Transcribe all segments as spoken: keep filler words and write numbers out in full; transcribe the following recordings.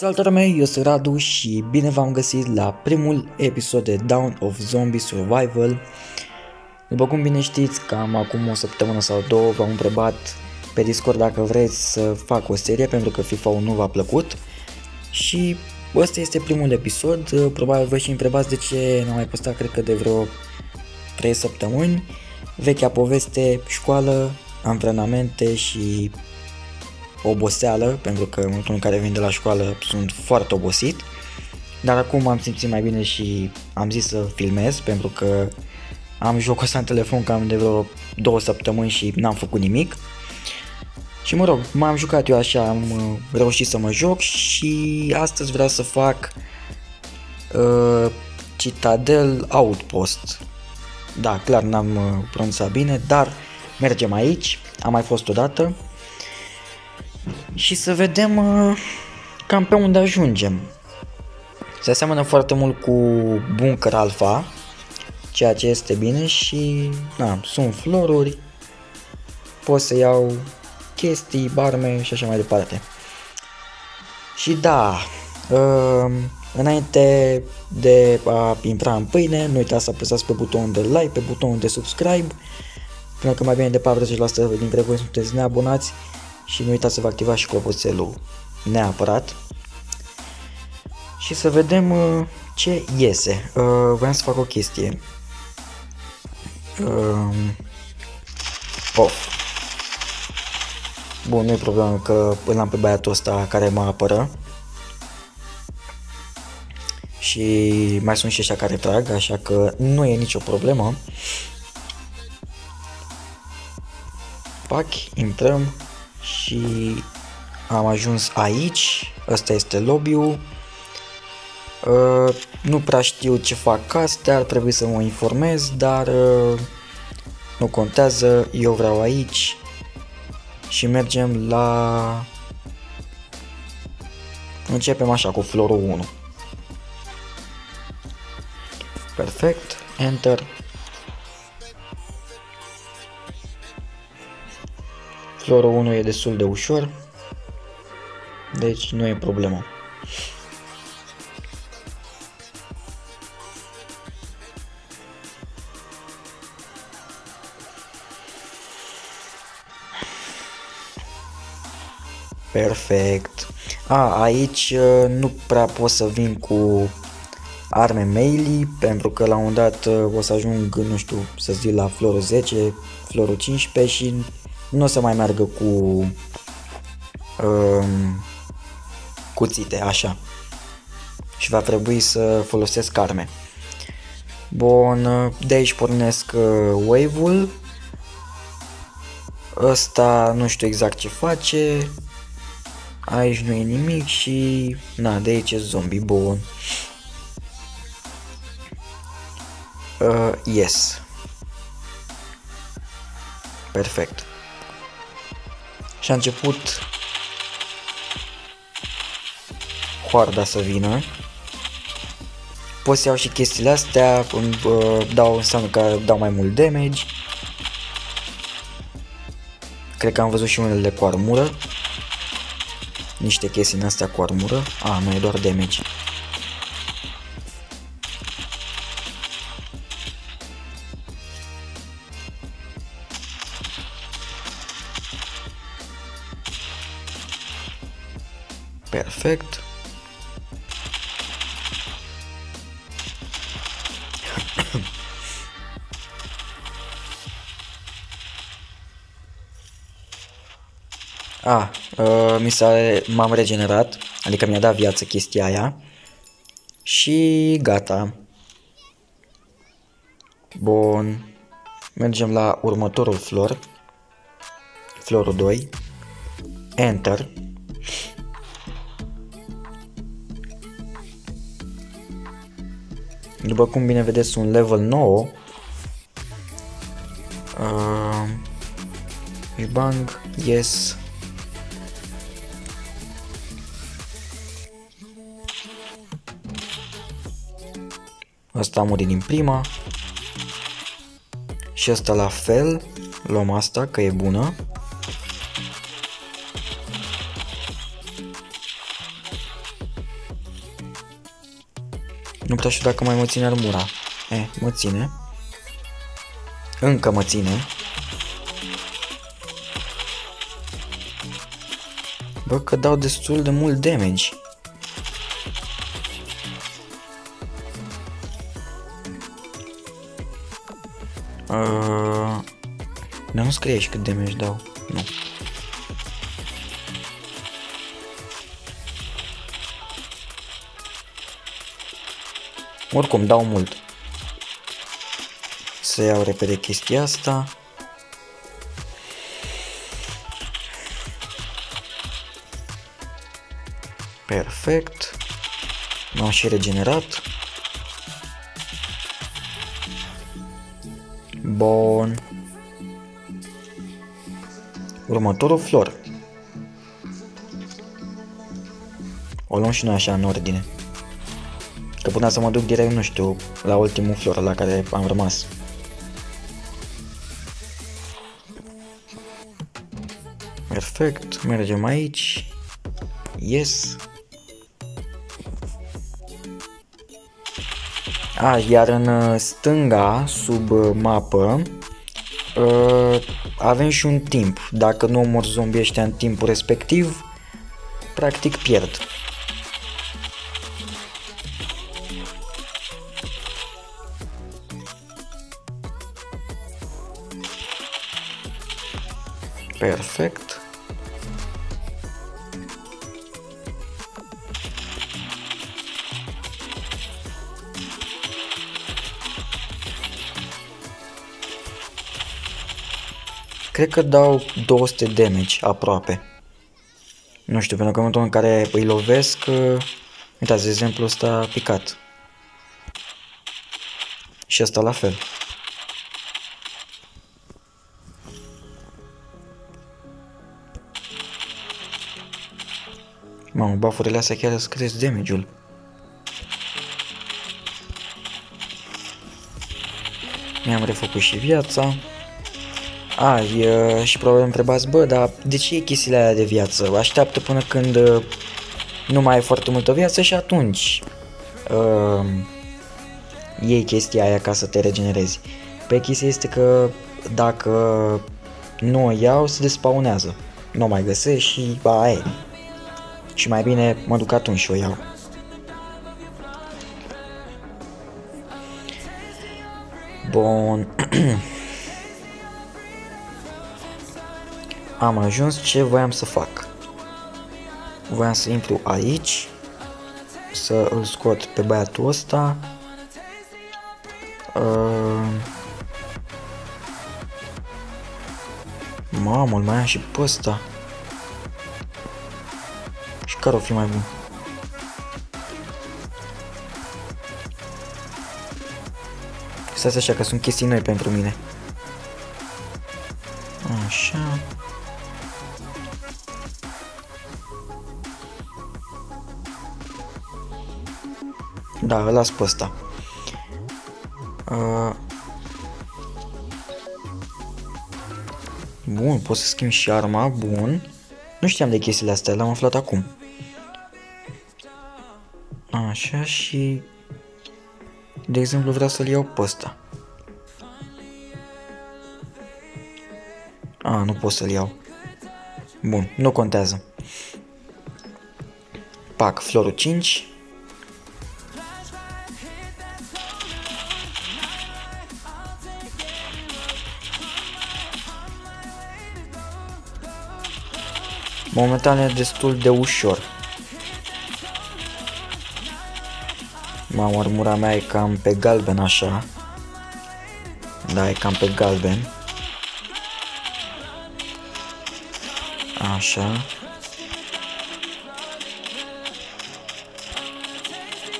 Salutare mei, eu sunt Radu și bine v-am găsit la primul episod de Dawn of Zombies Survival. După cum bine știți, cam acum o săptămână sau două v-am întrebat pe Discord dacă vreți să fac o serie pentru că FIFA unu nu v-a plăcut. Și ăsta este primul episod, probabil vă și întrebați de ce n-am mai postat, cred că de vreo trei săptămâni. Vechea poveste, școală, antrenamente și oboseală, pentru că în momentul în care vin de la școală sunt foarte obosit, dar acum am simțit mai bine și am zis să filmez, pentru că am jocul ăsta în telefon cam de vreo două săptămâni și n-am făcut nimic. Și mă rog, m-am jucat eu așa, am reușit să mă joc și astăzi vreau să fac uh, Citadel Outpost. Da, clar n-am pronunțat bine, dar mergem aici, am mai fost odată. Și să vedem uh, cam pe unde ajungem. Se aseamănă foarte mult cu bunker alfa, ceea ce este bine și na, sunt floruri, pot să iau chestii, barme și așa mai departe. Și da, uh, înainte de a intra în pâine, nu uitați să apăsați pe butonul de like, pe butonul de subscribe, până că mai bine de patruzeci la sută dintre voi sunteți neabonați. Și nu uitați să vă activați și clopoțelul neapărat. Și să vedem uh, ce iese. Uh, voiam să fac o chestie. Uh, oh. Bun, nu e problemă că îl am pe băiatul ăsta care mă apără. Și mai sunt și ăștia care trag, așa că nu e nicio problemă. Pac, intrăm. Și am ajuns aici, ăsta este lobby-ul. Uh, nu prea știu ce fac astea, ar trebui să mă informez, dar uh, nu contează, eu vreau aici și mergem la... Începem așa cu florul unu. Perfect, enter. Florul unu e destul de ușor, deci nu e problemă. Perfect. A, aici nu prea pot să vin cu arme melee, pentru că la un dat o să ajung, nu știu, să zic la florul zece, florul cincisprezece și nu o să mai meargă cu um, cuțite, așa. Și va trebui să folosesc arme. Bun, de aici pornesc wave-ul. Ăsta nu știu exact ce face. Aici nu e nimic și... Na, de aici e zombie, bun. Uh, yes. Perfect. Și a început hoarda să vină. Pot să iau și chestiile astea, îmi uh, dau, înseamnă că dau mai mult damage. Cred că am văzut și unele cu armură. Niște chestii în astea cu armură. A, nu e doar damage. Perfect. A, uh, mi s-a, m-am regenerat, adică mi-a dat viață chestia aia. Și gata. Bun. Mergem la următorul flor. Florul doi. Enter. După cum bine vedeți, sunt level nouă. Uh, Bang, yes. Asta a murit din prima. Și asta la fel. Luăm asta, că e bună. Nu putea știu dacă mai mă ține armura. Eh, mă ține. Încă mă ține. Bă, că dau destul de mult damage. Uh, dar nu scrie și cât damage dau. Nu. Oricum, dau mult. Să iau repede chestia asta. Perfect. M-am și regenerat. Bun. Următorul flor. O luăm și noi așa în ordine. Că până să mă duc direct, nu știu, la ultimul flor la care am rămas. Perfect, mergem aici. Yes. A, iar în stânga, sub mapă, avem și un timp. Dacă nu omor zombii ăștia în timpul respectiv, practic pierd. Perfect. Cred că dau două sute damage aproape. Nu știu, pentru că în momentul în care îi lovesc, uitați, de exemplu ăsta a picat. Și ăsta la fel. Mamă, buffurile astea chiar îți cresc damage-ul. Mi-am refăcut și viața. A, e, și probabil întrebați, bă, dar de ce e chestiile alea de viață? Așteaptă până când nu mai ai foarte multă viață și atunci uh, iei chestia aia ca să te regenerezi. Pe chestia este că dacă nu o iau, se despaunează. Nu o mai găsești și ba, e. Și mai bine mă duc atunci și o iau. Bun. Am ajuns ce voiam să fac. Voiam să intru aici, să îl scot pe băiatul ăsta. Uh... Mamă, îl mai am și pe ăsta. Și care o fi mai bun? Stați așa că sunt chestii noi pentru mine. Așa. Da, îl las pe ăsta. Uh. Bun, pot să schimb și arma, bun. Nu știam de chestiile astea, le-am aflat acum. Așa și... De exemplu, vreau să-l iau pe ăsta. A, nu pot să-l iau. Bun, nu contează. Pac, florul cinci. Momentan e destul de ușor. Mamă, armura mea e cam pe galben așa. Da, e cam pe galben. Așa.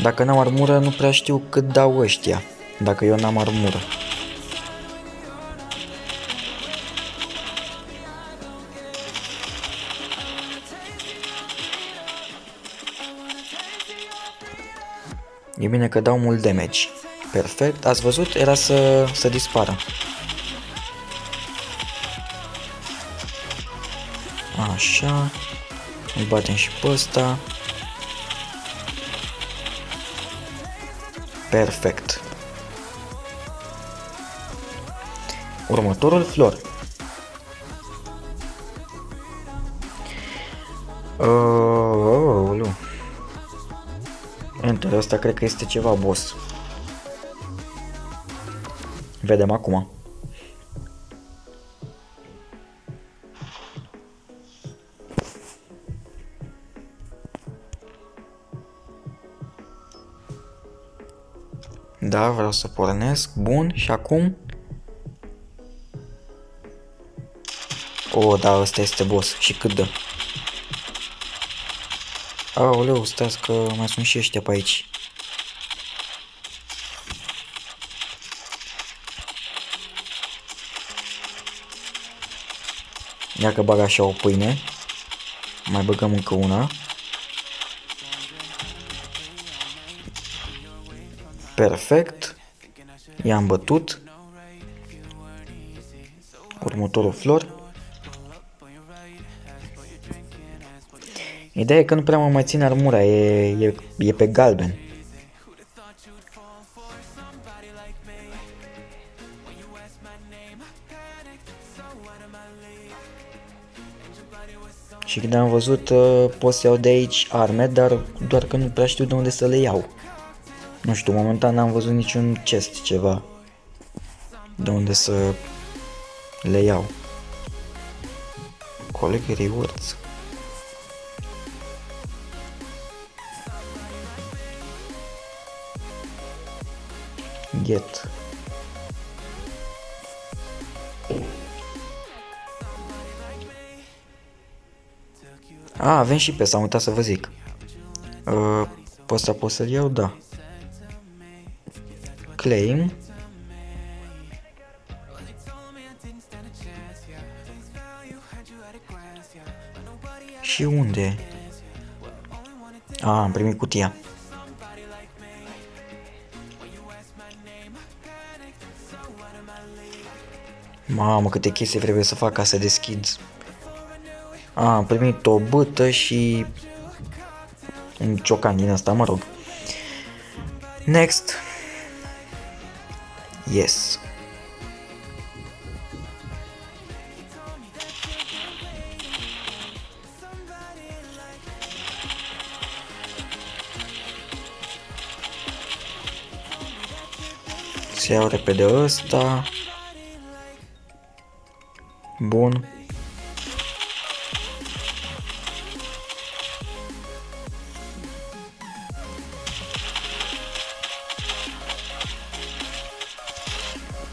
Dacă n-am armură, nu prea știu cât dau ăștia. Dacă eu n-am armură. E bine că dau mult damage. Perfect. Ați văzut? Era să, să dispară. Așa. Îl batem și pe ăsta. Perfect. Următorul flor. Oh, Enter, asta cred că este ceva boss. Vedem acum. Da, vreau să pornesc. Bun, și acum? Oh, da, ăsta este boss. Și cât dă? Aoleu, stați că mai sunt și ăștia pe aici. Dacă bag așa o pâine, mai băgăm încă una. Perfect. I-am bătut. Următorul flor. Ideea e că nu prea mă mai ține armura, e, e, e pe galben. Și când am văzut, pot să iau de aici arme, dar doar că nu prea știu de unde să le iau. Nu știu, momentan n-am văzut niciun chest ceva de unde să le iau. Coleg rewards. Get. A, avem și pe, s-am uitat să vă zic. Uh, pe ăsta pot să-l iau? Da. Claim. Și unde? A, am primit cutia. Mamă, câte chestii trebuie să fac ca să deschid. A, am primit o bâtă și un ciocan din asta, mă rog. Next. Yes. Se iau repede ăsta. Bun.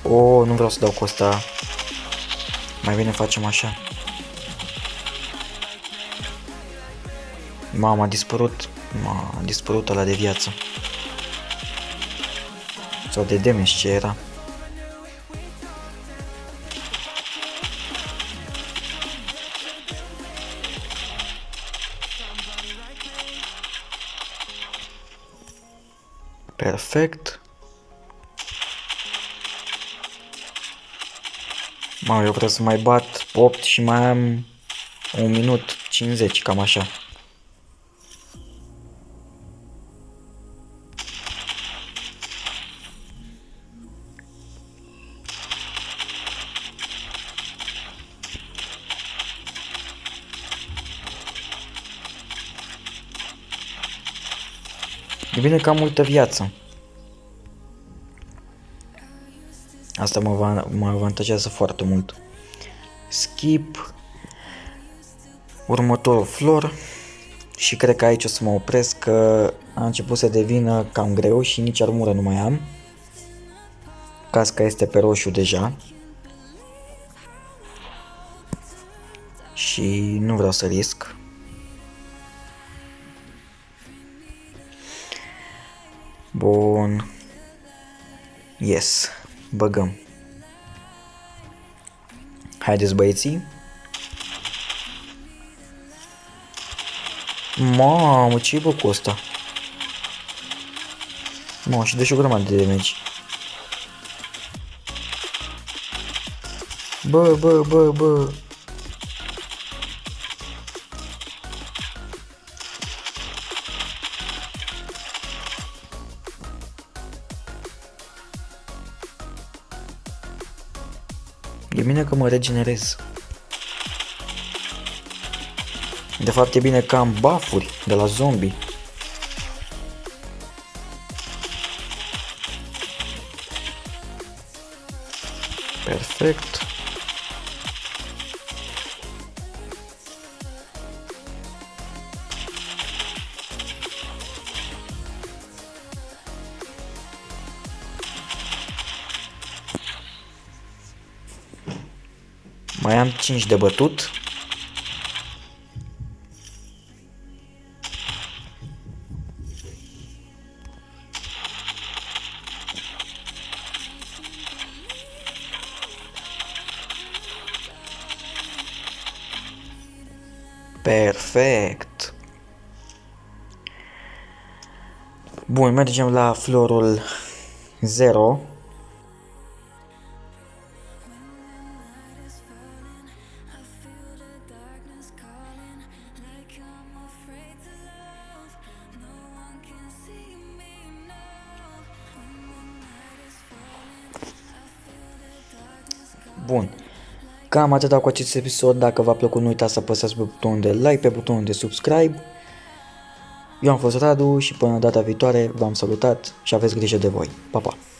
O, nu vreau să dau cu asta. Mai bine facem așa. Mama, a dispărut. Ma, a dispărut ăla de viață. Sau de damage, ce era. Perfect. Mă, eu vreau să mai bat opt și mai am un minut cincizeci, cam așa. E bine că am multă viață. Asta mă, va, mă avantajează foarte mult. Skip. Următorul flor. Și cred că aici o să mă opresc, că a început să devină cam greu și nici armură nu mai am. Casca este pe roșu deja. Și nu vreau să risc. Bun. Yes. Băgăm. Haideți, băieții. Mamă, ce-i bă cu ăsta? Mamă, și dă și o grămadă de damage. Bă, bă, bă, bă. E bine că mă regenerez. De fapt e bine că am buff-uri de la zombie. Perfect. Mai am cinci de bătut. Perfect. Bun, mergem la florul zero. Bun. Cam atâta cu acest episod. Dacă v-a plăcut, nu uitați să apăsați pe butonul de like, pe butonul de subscribe. Eu am fost Radu și până data viitoare v-am salutat și aveți grijă de voi. Pa, pa!